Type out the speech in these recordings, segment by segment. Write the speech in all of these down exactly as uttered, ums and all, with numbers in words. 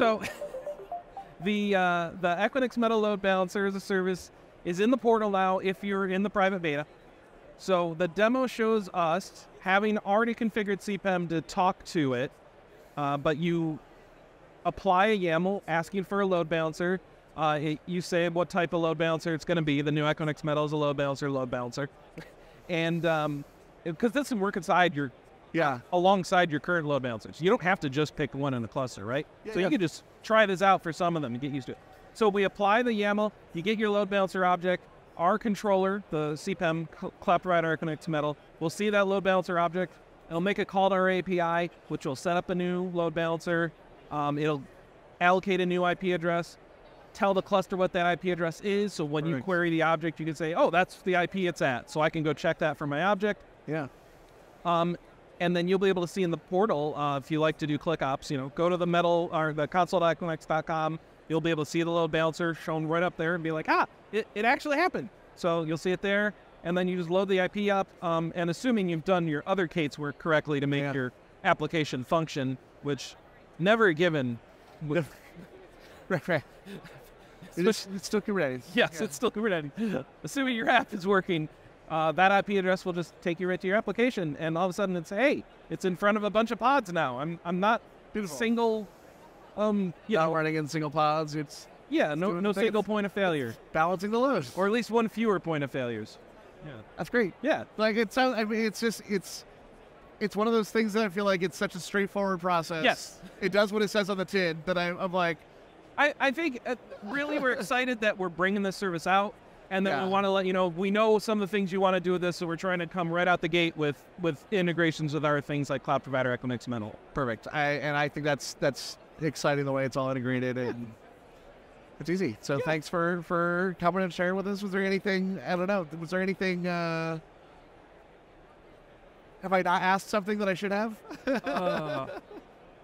So the, uh, the Equinix Metal Load Balancer as a service is in the portal now if you're in the private beta. So the demo shows us having already configured C P E M to talk to it, uh, but you apply a YAML asking for a load balancer. Uh, it, you say what type of load balancer it's going to be. The new Equinix Metal is a load balancer, load balancer. And um, because this can work inside your, yeah, alongside your current load balancers. You don't have to just pick one in a cluster, right? Yeah, so yeah. you can just try this out for some of them and get used to it. So we apply the YAML, you get your load balancer object, our controller, the C P E M Cloud Provider Equinix Metal, will see that load balancer object, it'll make a call to our A P I, which will set up a new load balancer, um, it'll allocate a new I P address, tell the cluster what that I P address is, so when Perfect. you query the object, you can say, oh, that's the I P it's at, so I can go check that for my object. Yeah. Um, and then you'll be able to see in the portal, uh, if you like to do ClickOps, you know, go to the metal, or the console dot equinix dot com, you'll be able to see the load balancer shown right up there and be like, ah, it, it actually happened. So you'll see it there, and then you just load the I P up, um, and assuming you've done your other Kates work correctly to make yeah. your application function, which never a given. With right, right. It's, it's still Kubernetes. Yes, yeah. it's still Kubernetes. Assuming your app is working, uh, that I P address will just take you right to your application, and all of a sudden it's, hey, it's in front of a bunch of pods now. I'm, I'm not Beautiful. single... Um, you Not know, running in single pods. It's yeah, no, no single point of failure. Balancing the load, or at least one fewer point of failures. Yeah, that's great. Yeah, like it sounds. I mean, it's just it's it's one of those things that I feel like it's such a straightforward process. Yes, it does what it says on the tin. That I'm, I'm like, I I think uh, really we're excited that we're bringing this service out, and that yeah. we want to let you know we know some of the things you want to do with this. So we're trying to come right out the gate with with integrations with our things like Cloud Provider Equinix Metal. Perfect. I and I think that's that's. exciting the way it's all integrated yeah. and it's easy. So yeah. thanks for for coming and sharing with us. Was there anything, I don't know, was there anything, uh, have I not asked something that I should have? uh,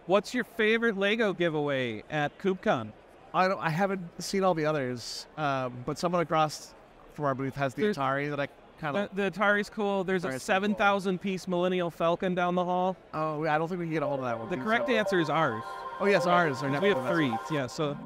what's your favorite Lego giveaway at KubeCon? I don't, I haven't seen all the others, um, but someone across from our booth has the There's, Atari that I kind of... The, the Atari's cool. There's Atari's a seven thousand cool. piece Millennium Falcon down the hall. Oh, I don't think we can get a hold of that one. The correct answer is ours. Oh yes, ours are never. We have three, yeah. So.